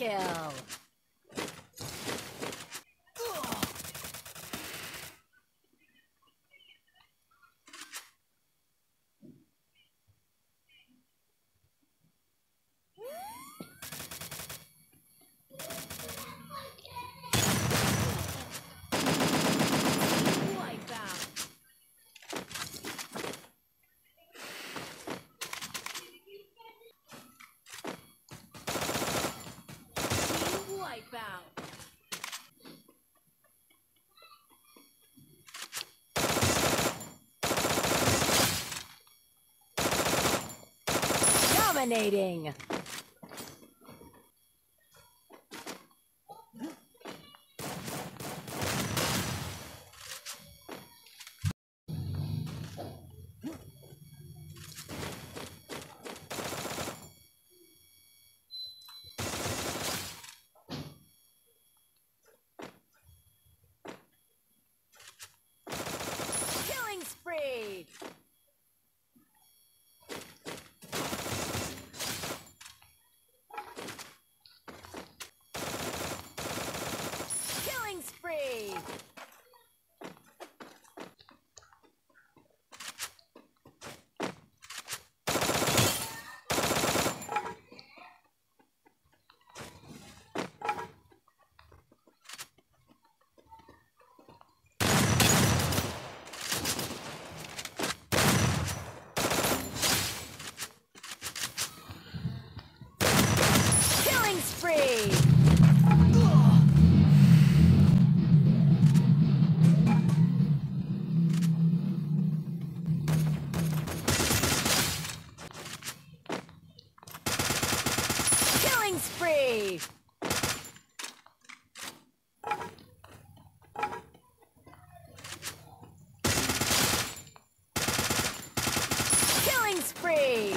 kill. Dominating. Killing spree. Killing spree. Killing spree. Killing spree.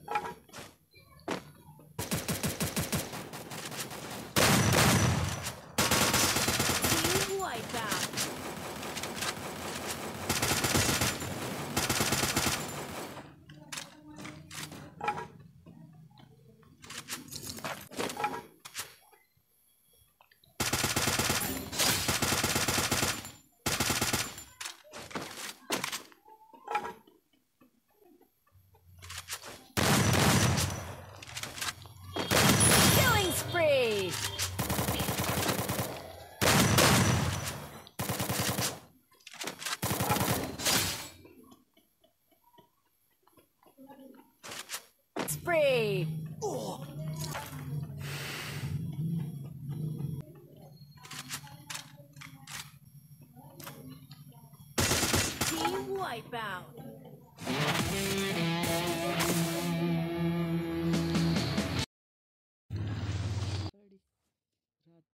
Spree. Oh. Team wipeout.